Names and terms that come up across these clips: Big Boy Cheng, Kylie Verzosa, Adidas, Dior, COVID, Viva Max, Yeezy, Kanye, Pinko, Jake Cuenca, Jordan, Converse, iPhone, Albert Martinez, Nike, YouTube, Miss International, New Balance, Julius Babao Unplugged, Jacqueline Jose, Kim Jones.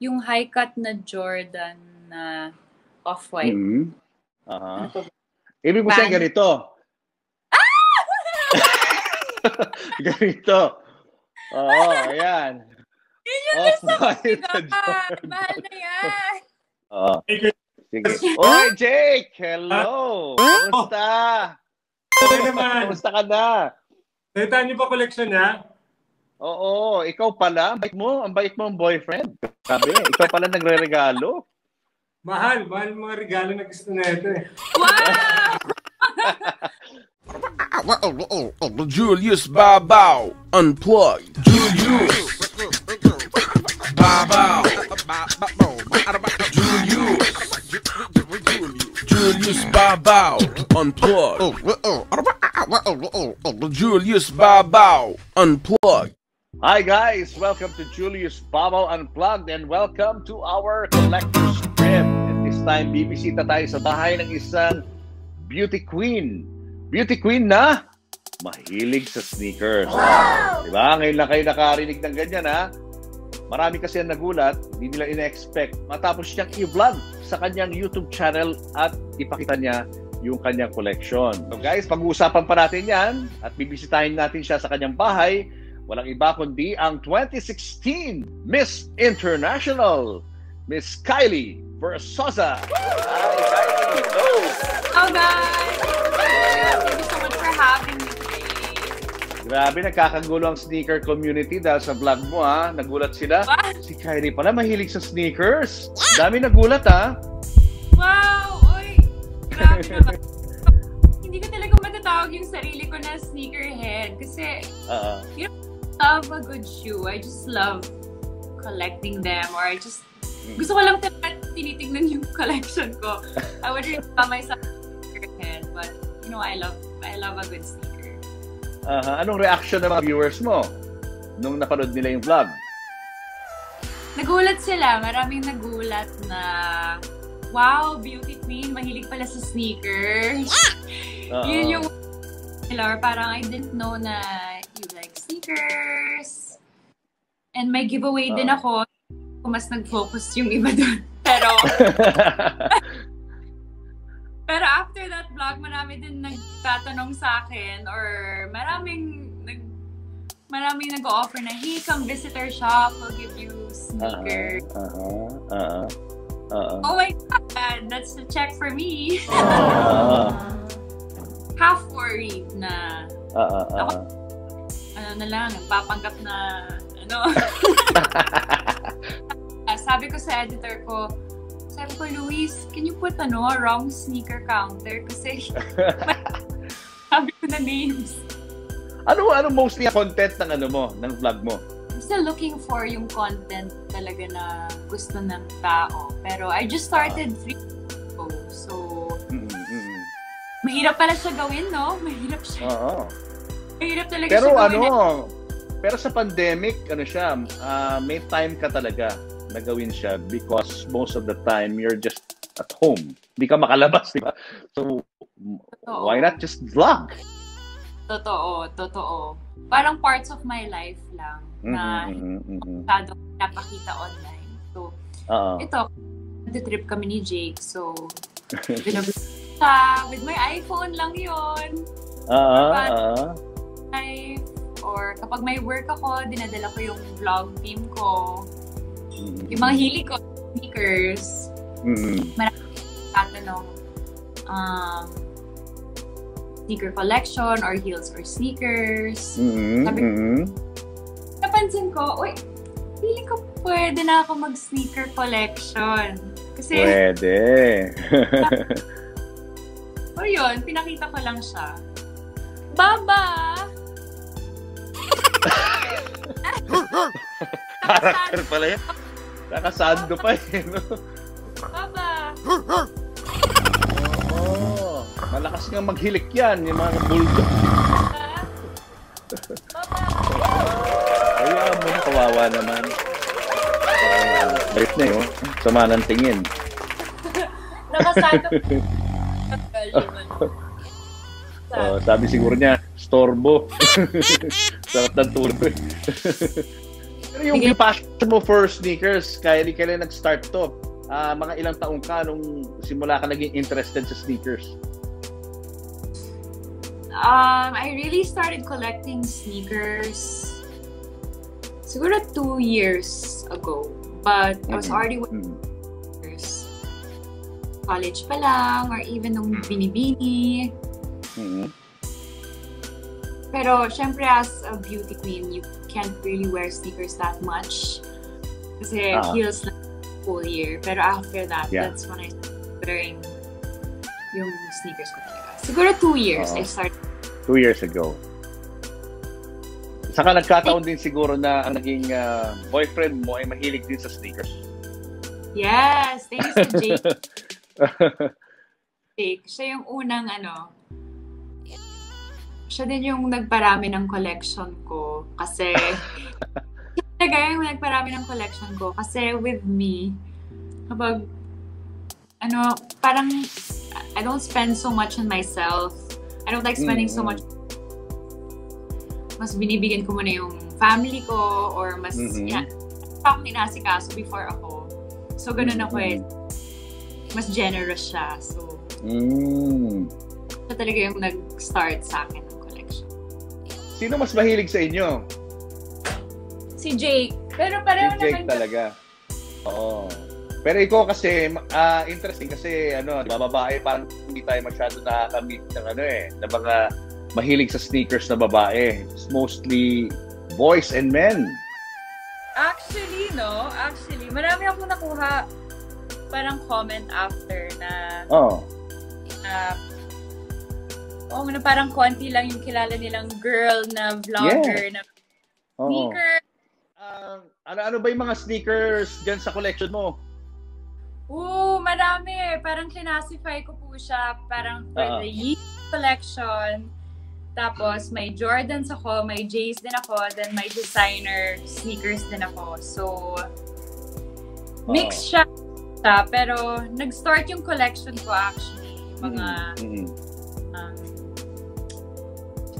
yung high cut na Jordan na off-white. Mm-hmm. Uh-huh. Ano ibig mo siya ganito. Ah! Ganito. Oo, ayan. Yun yung off-white na Jordan. Mahal na yan. Oo. Sige. Oh, Jake! Hello! Kamusta? Kamusta ka na? Nakita niyo pa collection niya? Oo, ikaw pala. Ang bait mo ang boyfriend. Sabi, ikaw pala nagre-regalo. Mahal, mahal mga regalo na gusto na ito eh. Wow! Julius Babao Unplugged. Julius Babao. Julius. Julius Babao Unplugged. Julius Babao Unplugged. Hi guys, welcome to Julius Babao Unplugged and welcome to our collector's crib. At this time, bibisita tayo sa bahay ng isang beauty queen. Beauty queen na mahilig sa sneakers. Wow! Diba? Ngayon lang kayo nakarinig ng ganyan ha. Marami kasi ang nagulat, hindi nila in-expect. Matapos siyang i-vlog sa kanyang YouTube channel at ipakita niya yung kanyang collection. So guys, pag-uusapan pa natin yan at bibisitahin natin siya sa kanyang bahay. Walang iba kundi ang 2016 Miss International, Miss Kylie Verzosa. Hi, Kylie. Hello. Hello, guys. Thank you so much for having me today. Grabe, nagkakagulo ang sneaker community dahil sa vlog mo, ha? Nagulat sila. What? Si Kylie pala mahilig sa sneakers. Dami nagulat, ha? Wow! Hindi ko talaga matatawag yung sarili ko na sneakerhead kasi you know, I love a good shoe. I just love collecting them or I just gusto ko lang talaga tinitingnan yung collection ko. I would really call myself a sneakerhead but you know, I love a good sneaker. Anong reaction ng mga viewers mo nung napanood nila yung vlog? Nagulat sila. Maraming nagulat na wow, beauty queen, mahilig pala sa sneakers. Yun yung parang I didn't know na you like sneakers. And may giveaway din ako. Mas nag-focus yung iba doon. Pero pero after that vlog, marami din nagtatanong sa akin or maraming nag-offer na, hey, come visit our shop, we'll give you sneakers. Oh my God, that's the check for me. Half worried na. Ako, ano na lang, nagpapanggap na, ano. Sabi ko sa editor ko, sabi ko, Luis, can you put ano, wrong sneaker counter? Kasi sabi ko na names. Ano mostly ang content ng ano mo, ng vlog mo? I'm still looking for yung content talaga na gusto ng tao. Pero I just started 3 years ago. So, mahirap pala siya gawin, no? Mahirap siya. Mahirap talaga pero siya gawin. Pero sa pandemic, ano siya, may time ka talaga na gawin siya because most of the time you're just at home. Hindi ka makalabas, di ba? So, totoo. Why not just vlog? Totoo. Parang parts of my life lang na masyadong napakita online. So, ito, nag-trip kami ni Jake. So, with my iPhone lang yun. Or kapag may work ako, dinadala ko yung vlog team ko. Yung mga hili ko, sneakers. Maraming tatanong, sneaker collection or heels or sneakers. Napansin ko, uy, feeling ko pwede na ako mag-sneaker collection. Kasi pwede. So yun, pinakita ko lang siya. Baba! Karakter pala yan. Nakasando pa eh. No? Baba! Malakas nga maghilik yan, yung mga bulldog. Ayaw mo, kawawa naman. Bait na yun. Sama ng tingin. Nakasado. Sabi siguro niya, storbo. Sarap ng tulog. Yung passion mo for sneakers, kailan nag-start to? Mga ilang taong ka nung simula ka naging interested sa sneakers? I really started collecting sneakers siguro 2 years ago. But I was already wearing sneakers. College pa lang, or even nung binibini. Pero syempre as a beauty queen, you can't really wear sneakers that much. Kasi heels na full year. Pero after that, that's when I started wearing yung sneakers ko talaga. Siguro 2 years I started. 2 years ago. Saka nagkataon din siguro na ang naging boyfriend mo ay mahilig din sa sneakers. Yes! Thanks to Jake. Jake, siya yung unang ano, siya din yung nagparami ng collection ko kasi with me kapag ano parang I don't spend so much on myself. I don't like spending so much. Mas binibigyan ko muna yung family ko or mas inaasikaso before ako. So ganun ako eh. Mas generous siya. So siya talaga yung nag-start sa akin. Sino mas mahilig sa inyo? Si Jake. Pero pareho si Jake naman talaga. Oo. Pero ikaw kasi, interesting kasi, ano, babae, parang hindi tayo masyado nakakamit ng ano eh, na mga mahilig sa sneakers na babae. It's mostly boys and men. Actually, no? Actually, marami akong nakuha parang comment after na na parang konti lang yung kilala nilang girl na vlogger na sneaker. Ano ba yung mga sneakers dyan sa collection mo? Oo, marami. Parang classify ko po siya. Parang for the Yeezy collection. Tapos may Jordans ako, may Jays din ako, then may designer sneakers din ako. So, mix siya. Pero nag-start yung collection ko actually. Yung mga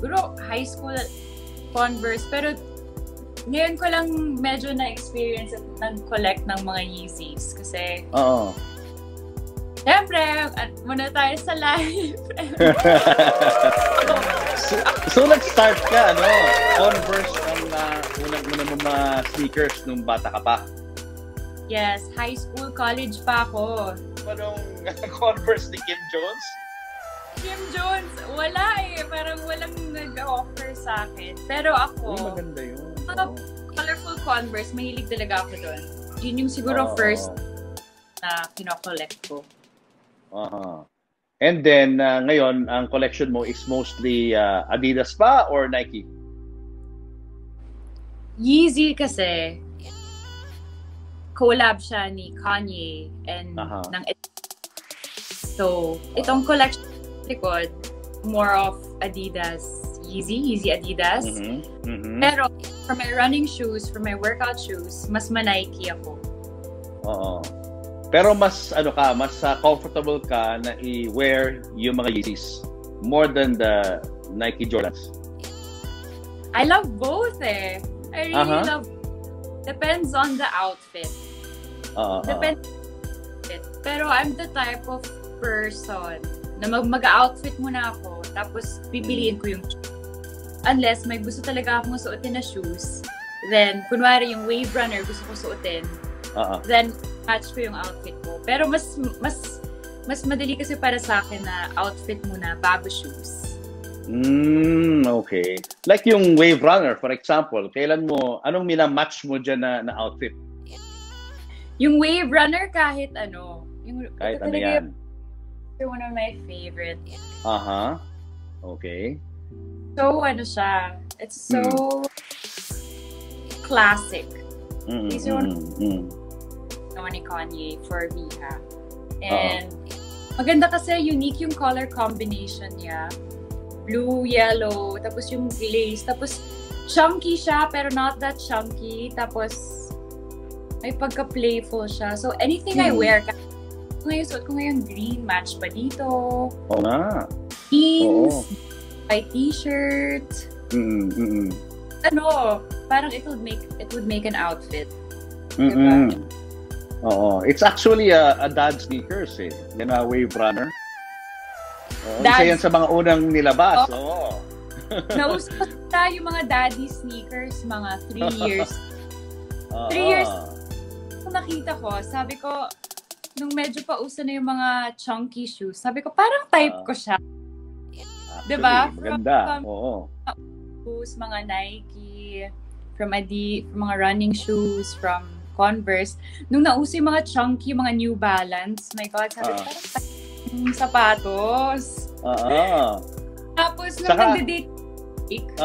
siguro high school Converse, pero ngayon ko lang medyo na-experience at nag-collect ng mga Yeezys kasi siyempre, muna tayo sa live. So nag-start ka, ano? Converse ang unang-una mong mga sneakers nung bata ka pa. Yes, high school, college pa ako. Anong Converse ni Kim Jones? Kim Jones, wala eh. Parang walang nag-offer sa akin. Pero ako, maganda yun. Colorful Converse, mahilig talaga ako doon. Yun yung siguro first na kinokollect ko. And then, ngayon, ang collection mo is mostly Adidas pa or Nike? Yeezy kasi. Collab siya ni Kanye and ng So, itong collection likod, more of Adidas, Yeezy Adidas. Pero for my running shoes, for my workout shoes, mas ma-Nike ako. Pero mas ano ka, mas comfortable ka na i-wear yung mga Yeezys more than the Nike Jordans. I love both eh. I really love. Depends on the outfit. Depends on the outfit. Pero I'm the type of person na mag-outfit muna ako, tapos pipiliin ko yung unless may gusto talaga akong suotin na shoes, then kunwari yung wave runner gusto ko suotin, then match ko yung outfit ko. Pero mas madali kasi para sa akin na outfit muna bago shoes. Okay. Like yung wave runner, for example, anong mina-match mo dyan na outfit? Yung wave runner kahit ano. Kahit ano yan. One of my favorite. Okay. So ano siya? It's so classic. These are one ni Kanye for me ha. And maganda kasi unique yung color combination niya. Blue, yellow, tapos yung glaze, tapos chunky siya pero not that chunky. Tapos may pagka-playful siya. So anything I wear ngayon, suot ko ngayon green, match pa dito. Jeans, white t-shirt. Ano, parang it would make an outfit. Mm-hmm. Oo, it's actually a dad sneakers eh. Yan na wave runner. Oo, isa yan sa mga unang nilabas. Oo. Nauso na yung mga daddy sneakers mga 3 years. 3 years. Kung nakita ko, sabi ko nung medyo pauso na yung mga chunky shoes, sabi ko parang type ko siya. Actually, diba? Maganda. Shoes, mga Nike, from Adidas, mga running shoes, from Converse. Nung nauso yung mga chunky, mga New Balance, my God, sabi ko parang sapatos. Tapos nung nagde-date,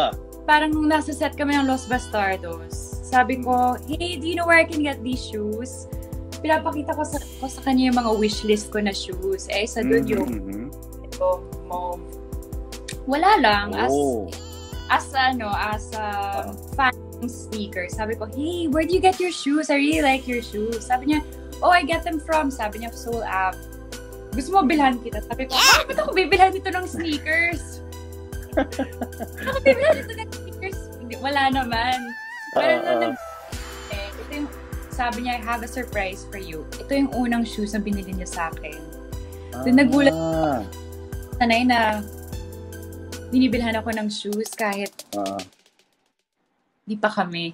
parang nung nasa set kami ng Los Bastardos, sabi ko, hey, do you know where I can get these shoes? Pinapakita ko sa kanya yung mga wishlist ko na shoes. Eh, sa doon yung mauve. Wala lang. As fan sneakers. Sabi ko, hey, where do you get your shoes? I really like your shoes. Sabi niya, oh, I get them from, sabi niya, Soul App. Gusto mo bilhan kita? Sabi ko, ah, ba't ako bibilhan dito ng sneakers? Ako bibilhan dito ng sneakers? Wala naman. Pero ito yung, sabi niya, I have a surprise for you. Ito yung unang shoes na binili niya sa akin. So, nagulat ako. Sanay na binibilhan ako ng shoes kahit di pa kami.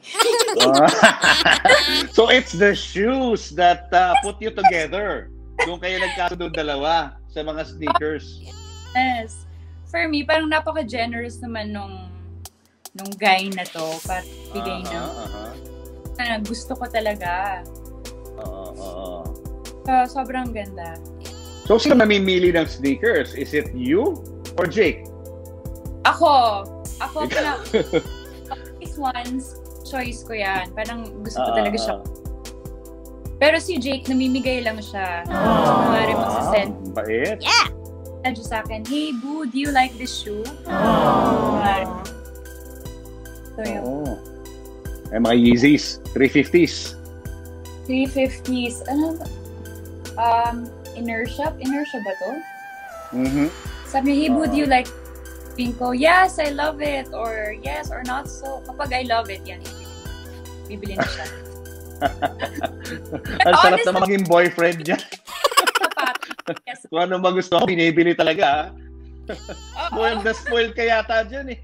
So, it's the shoes that put you together. Doon kayo nagkasunod dalawa sa mga sneakers. Yes. For me, parang napaka-generous naman nung guy na to. Parang bigay na gusto ko talaga. So, sobrang ganda. So, sino namimili ng sneakers? Is it you or Jake? Ako pala. This one's choice ko yan. Parang gusto ko talaga siya. Pero si Jake, namimigay lang siya. Kumari magsasend. Bait. Yeah! Sadyo sa akin, hey, boo, do you like this shoe? So, yun. Ay, mga Yeezys, 350s. 350s. Ano ba? Inertia? Inertia ba to? Sabi niya, hey, boo, do you like Pinko? Yes, I love it. Or yes, or not so. Kapag I love it, yan. Bibili na siya. Ang sarap na maging boyfriend niya. Yes. Kung anong magusto ko, binibili talaga. Spoiled na spoiled ka yata dyan eh.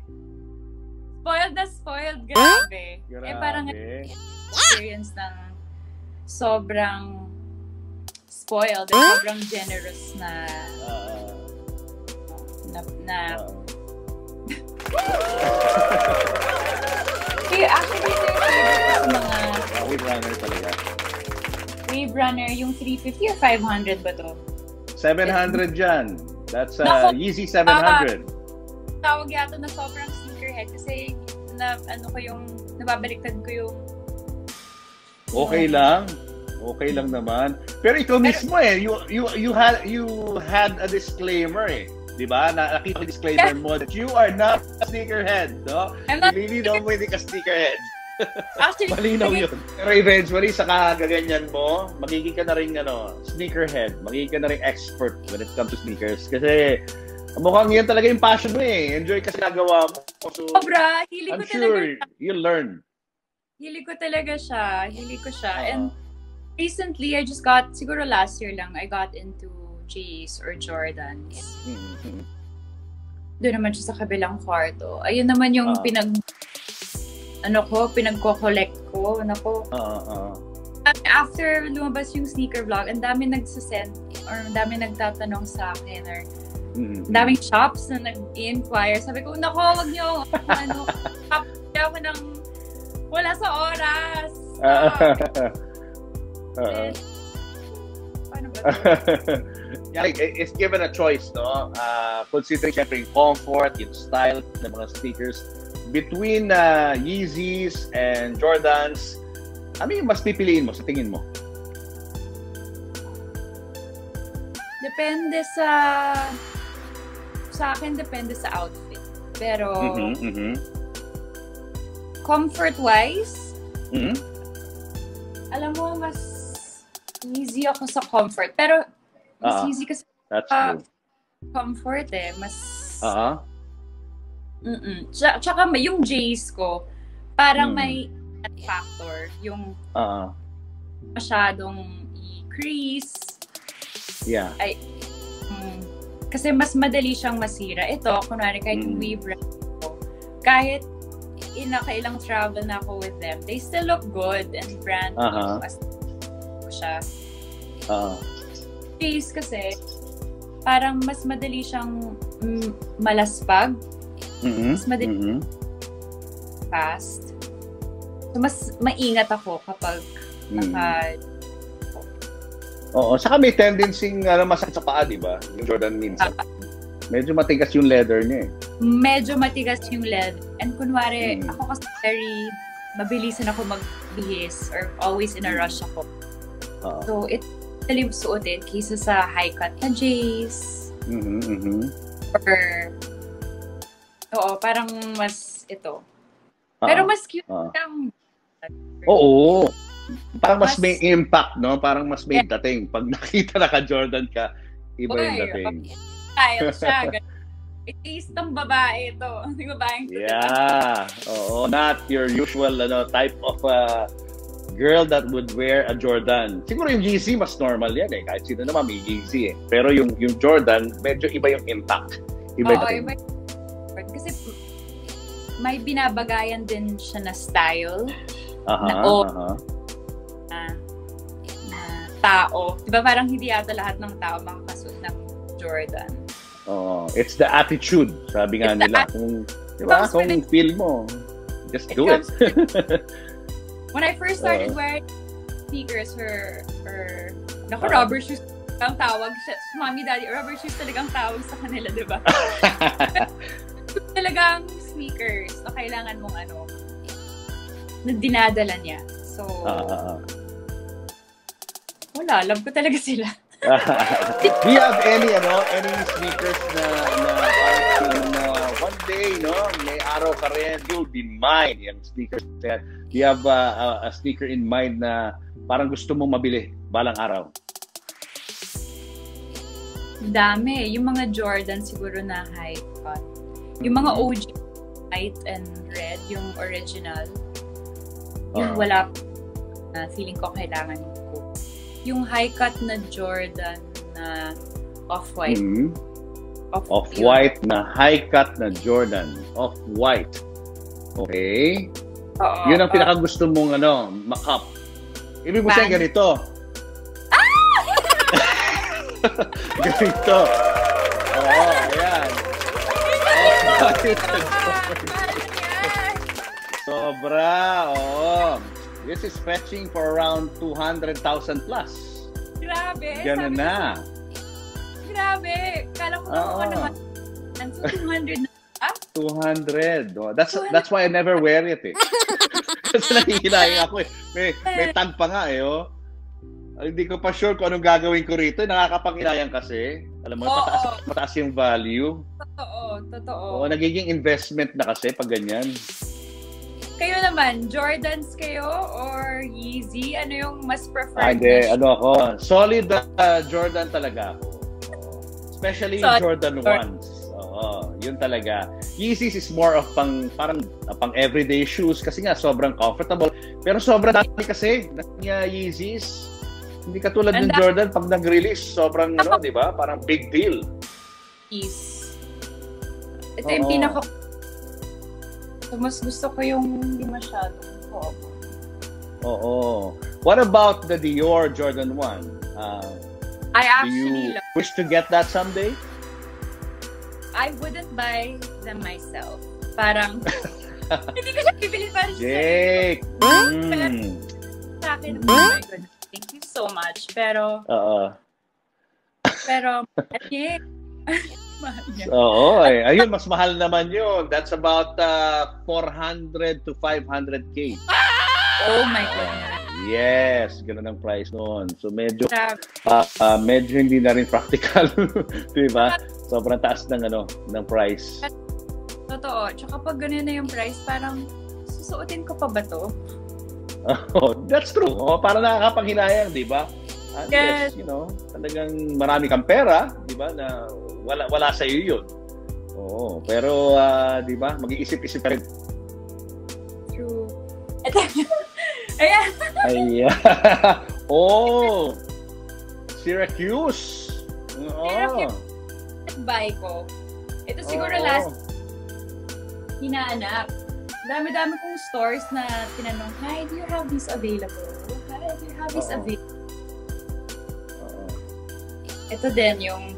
Spoiled na spoiled, grabe. Eh parang experience ng sobrang spoiled, sobrang generous na. Kaya actually, wave runner talaga. Wave runner, yung 350 or 500 ba to? 700 dyan. That's Yeezy 700. Tawag yata na sobrang sneakerhead kasi nababaliktad ko yung okay lang naman, pero ikaw mismo eh you had a disclaimer eh, di ba? Nakita yung disclaimer mo that you are not a sneakerhead, no? Really don't pwede ka sneakerhead. Actually, malinaw yun. Pero eventually, sa kagaganyan mo, magiging ka na rin sneakerhead, magiging ka na rin expert when it comes to sneakers kasi mukhang yan talaga yung passion mo eh. Enjoy kasi nagawa mo. So, sobra. I'm sure you'll learn. Hili ko talaga siya. Hili ko siya. And recently, I just got, siguro last year lang, I got into J's or Jordans. Doon naman siya sa kabilang kwarto. Ayun naman yung pinagko-collect ko. Nako. After lumabas yung sneaker vlog, ang dami nagsasend or ang dami nagtatanong sa akin or daming shops na nag-inquire. Sabi ko, nako, wag niyo ako ng wala sa oras. Paano ba? It's given a choice, no? Considering syempre yung comfort, yung style ng mga sneakers. Between Yeezys and Jordans, ano yung mas pipiliin mo sa tingin mo? Depende sa akin, depende sa outfit. Pero, comfort-wise, alam mo, mas easy ako sa comfort. Pero, mas easy kasi sa comfort eh. Mas, tsaka yung J's ko, Parang may factor. Yung masyadong i-crease. Yeah. Ay, kasi mas madali siyang masira. Ito, kunwari kahit weave wrap ko, kahit nakailang travel na ako with them, they still look good and brand new. Case kasi, parang mas madali siyang malaspag. Mas madali fast. So, mas maingat ako kapag oo, saka may tendency na masakit sa paa, di ba? Yung Jordan minsan. Medyo matigas yung leather niya eh. Medyo matigas yung leather. And kunwari, ako kasi very mabilisan ako magbihis or always in a rush ako. So, it's talim suotin kaysa sa high-cut na J's. Or, oo, parang mas ito. Pero mas cute lang. Oo. Parang mas may impact, no? Parang mas may dating. Pag nakita na ka-Jordan ka, iba yung dating. Style siya. It is ng babae ito. Yung babaeng ito. Yeah. Oo. Not your usual type of girl that would wear a Jordan. Siguro yung Yeezy, mas normal yan eh. Kahit sino naman may Yeezy eh. Pero yung Jordan, medyo iba yung impact. Iba yung dating. Kasi may binabagayan din siya na style. Tao. Diba parang hindi yata lahat ng tao makakasuot ng Jordan. Oh, it's the attitude. Sabi nga nila. Kung, diba, kung feel mo, just do it. When I first started wearing sneakers or naku, rubber shoes ang tawag. Mommy, daddy, rubber shoes talagang tawag sa kanila, diba? Talagang sneakers na kailangan mong na dinadala niya. So, wala, alam ko talaga sila. Do you have any sneakers na one day, may araw ka rin, you'll be mine, yung sneakers na yan. Do you have a sneaker in mind na parang gusto mong mabili balang araw? Dami. Yung mga Jordan siguro na high cut. Yung mga OG, white and red, yung original. Yung wala na feeling ko kailangan ko. Yung high-cut na Jordan na off-white. Off-white na high-cut na Jordan. Off-white. Okay? Yun ang pinakagusto mong makap. Ibig mo siya ganito. Ah! Ganito. Ayan. Off-white na Jordan. Sobra, oo. This is fetching for around 200,000 plus. Grabe. Ganun na. Grabe. Kala ko naman. 200 na. 200. That's why I never wear it eh. Kasi nahihilahin ako eh. May tag pa nga eh. Hindi ko pa sure kung anong gagawin ko rito. Nakakapangilayan kasi. Alam mo, mataas yung value. Totoo, totoo. Nagiging investment na kasi pag ganyan. Kayo naman, Jordans kayo or Yeezy? Ano yung mas preferred? Hindi, ako. Solid Jordan talaga ako. Especially Jordan 1s. Oo, yun talaga. Yeezys is more of parang everyday shoes kasi nga sobrang comfortable. Pero sobrang dami kasi ng Yeezys. Hindi katulad ng Jordan pag nag-release. Sobrang di ba? Parang big deal. Yeezys. Ito yung So, mas gusto ko yung hindi masyadong common. Oo. What about the Dior Jordan 1? I actually love it. Do you wish to get that someday? I wouldn't buy them myself. Parang, hindi ko siya bibili para sa Jake! Sa akin, oh my goodness, thank you so much. Pero, Jake, oo, ayun, mas mahal naman yun. That's about 400 to 500K. Oh my God. Yes, ganun ang price noon. So medyo hindi na rin practical. Diba? Sobrang taas ng price. Totoo. Tsaka pag ganun na yung price, parang susuotin ko pa ba to? Oh, that's true. Parang nakakapanghinayang, diba? Unless, talagang marami kang pera, di ba, na wala sa'yo yun. Oo, pero, di ba, mag-iisip-isip ka rin. True. Ayan. Ayan. Oh! Syracuse. Oh. Syracuse. Buy ko. Ito siguro last hinaanap. Dami-dami kong stores na tinanong, hi, do you have this available? Hi, do you have this available? Ito din yung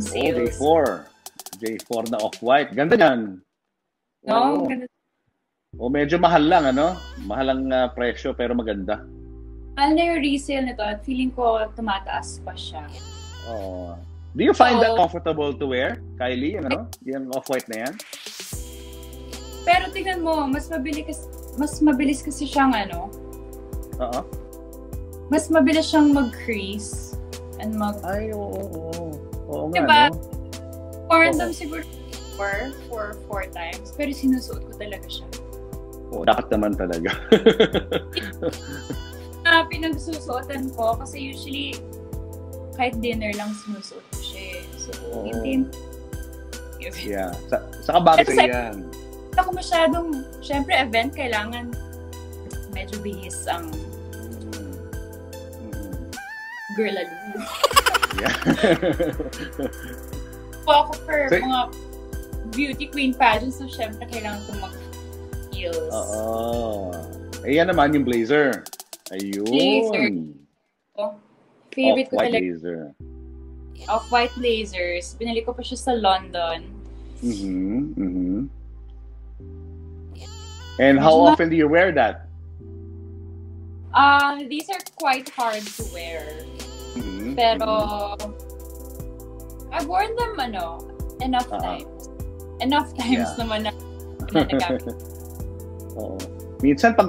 sales. Oh, J4 na off-white. Ganda yan. No, ganda. Oh, medyo mahal lang, ano? Mahal ang presyo pero maganda. Mahal na yung resale nito at feeling ko tumataas pa siya. Oh. Do you find that comfortable to wear, Kylie? Ano? Yung off-white na yan? Pero tingnan mo, mas mabilis kasi siyang ano. Oo. Mas mabilis siyang mag-crease and mag oo nga, diba? No? Random siguro four times, pero sinusuot ko talaga siya. Oo, dapat naman talaga. Pinagsusuotan ko kasi usually kahit dinner lang sinusuot ko siya. So, hindi. Yeah. Saka bakit yan? Ako masyadong, syempre event kailangan medyo bihis ang girl alone. Yeah. Po ako for mga beauty queen pageants, so syempre kailangan ko mag-heels. Oo. Ayan naman yung blazer. Ayun. Blazer. Oh, favorite ko talaga. Off-white blazer. Off-white blazers. Binili ko pa siya sa London. And how often do you wear that? These are quite hard to wear. Pero I've worn them enough times. Enough times naman na nagamit. Oo. Minsan pag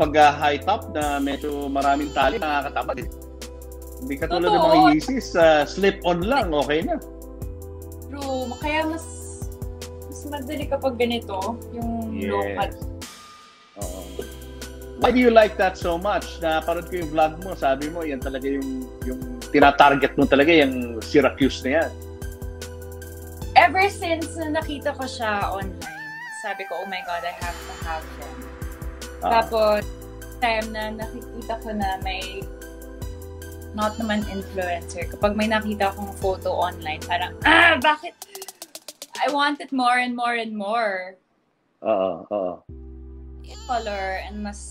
pag high top na medyo maraming tali, nakakatamad eh. Hindi katulad ng mga Yeezy, slip on lang, okay na. True. Kaya mas madali kapag ganito, yung low cut. Why do you like that so much? Naparod ko yung vlog mo, sabi mo, yan talaga yung tinatarget mo talaga, yung Syracuse na yan. Ever since na nakita ko siya online, sabi ko, oh my God, I have to have them. Tapos, time na nakikita ko na may not naman influencer. Kapag may nakita akong photo online, parang, bakit? I want it more and more and more. Color and mas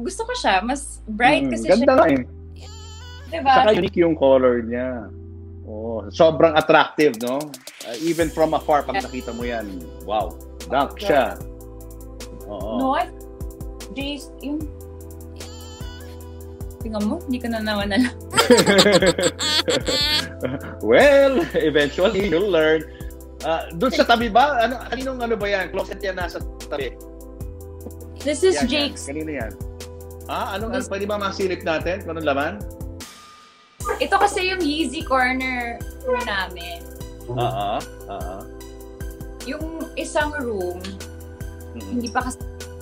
gusto ko siya, mas bright kasi ganda siya. Ganda diba? Saka unique yung color niya. Oh, sobrang attractive, no? Even from afar, pag nakita mo yan, wow, dark siya. No, yung tingnan mo, hindi ka na nawala. Well, eventually, you'll learn. Doon sa tabi ba? Kaninong ano ba yan? Closet yan nasa tabi. This is yan, Jake's. Yan. Kanina yan. Anong pwede ba masilip natin? Anong laman? Ito kasi yung Yeezy corner namin. Yung isang room, hindi pa kasi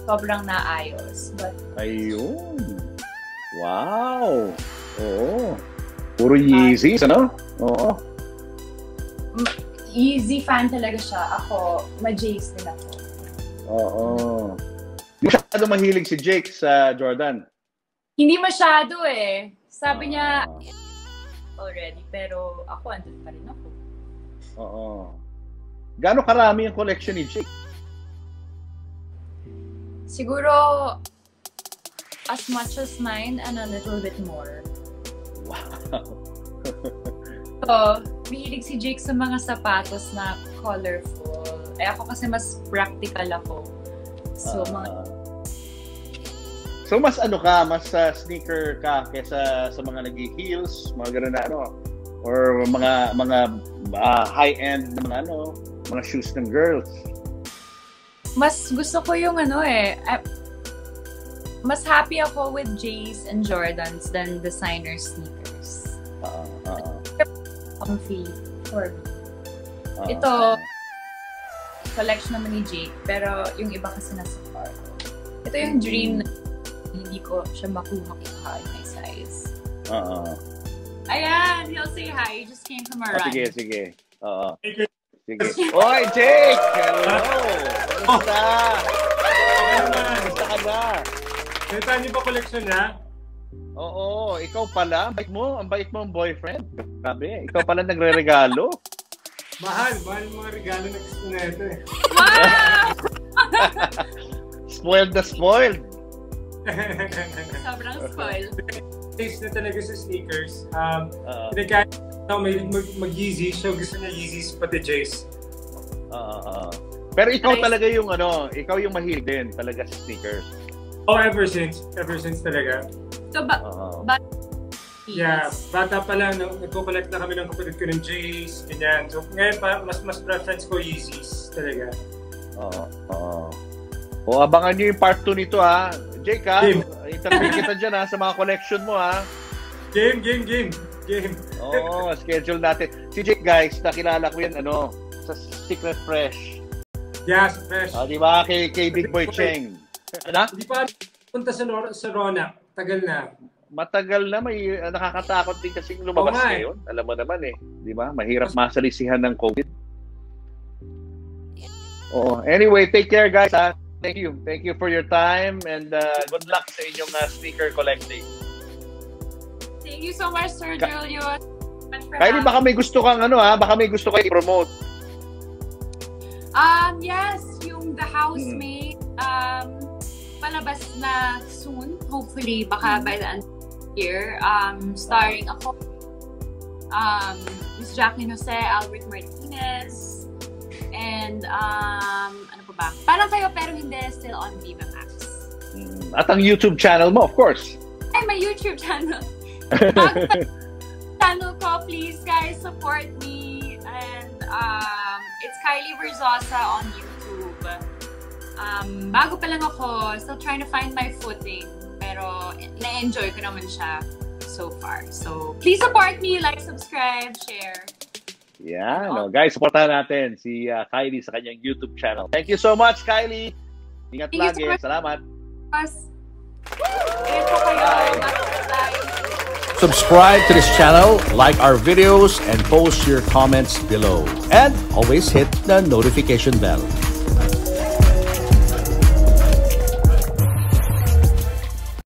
sobrang naayos. But ayun. Wow. Oo. Puro Yeezy, ano? Oo. Yeezy fan talaga siya. Ako, ma-Jace din ako. Oo. Hindi masyado mahilig si Jake sa Jordan. Hindi masyado eh. Sabi niya, already, pero ako, andun pa rin ako. Oo. Gano'ng karami yung collection ni Jake? Siguro, as much as mine and a little bit more. Wow. So, mahilig si Jake sa mga sapatos na colorful. Eh ako kasi mas practical ako. So, mas ano ka, mas sneaker ka kaysa sa mga nag-heels, mga gano'n na ano, or mga high-end na mga ano, mga shoes ng girls. Mas gusto ko yung mas happy ako with Jays and Jordans than designer sneakers. Comfy for me. Ito, collection naman ni Jake, pero yung iba kasi nasa car. Ito yung dream na hindi ko siya makuha in my size. Ayan, he'll say hi. He just came from a run. Sige, sige. Sige. Oy, Jake! Hello! Kamusta? Kamusta ka na? Kita niyo ba collection na? Oo, ikaw pala. Ang bait mo ang boyfriend. Grabe, ikaw pala nagre-regalo. Mahal yung mga regalo na gusto na ito eh. Wow! Spoiled na spoiled. Sobrang spoiled. Taste na talaga sa sneakers. Kahit na mag-Yeezy, so gusto na Yeezys pati Jays. Pero ikaw talaga yung ano, ikaw yung mahilig din talaga sa sneakers. Oh, ever since talaga. So, yeah, bata pa lang, nagko-collect na kami ng kapatid ko ng Jays, ganyan. So, ngayon pa, mas preference ko Yeezys talaga. O, abangan nyo yung part 2 nito, ha? Jake, ha? Interview kita dyan, ha? Sa mga collection mo, ha? Game. Oo, schedule natin. Si Jake, guys, nakilala ko yan, ano, sa Secret Fresh. Yes, Fresh. O, diba? Kay Big Boy Cheng. Ano? Hindi pa punta sa Rona. Matagal na. May nakakatakot din kasing lumabas ngayon. Alam mo naman eh. Di ba? Mahirap masalisihan ng COVID. Oh, anyway, take care guys. Ha? Thank you. Thank you for your time and good luck sa inyong sneaker collecting. Thank you so much, Sir Julius. Kylie, baka may gusto kang ano ha? Baka may gusto kayo i-promote. Yes, yung The Housemate. Palabas na soon, hopefully, baka by the end of the year. Starring ako, Miss Jacqueline Jose, Albert Martinez, and ano pa ba? Parang kayo pero hindi, still on Viva Max. At ang YouTube channel mo, of course. Ay, my YouTube channel. Channel ko, please guys, support me. And it's Kylie Verzosa on YouTube. Bago pa lang ako, still trying to find my footing, pero na-enjoy ko naman siya so far. So, please support me, like, subscribe, share. Yeah, no, guys, supportahan natin si Kylie sa kanyang YouTube channel. Thank you so much, Kylie! Ingat lagi, salamat! Subscribe to this channel, like our videos, and post your comments below. And always hit the notification bell.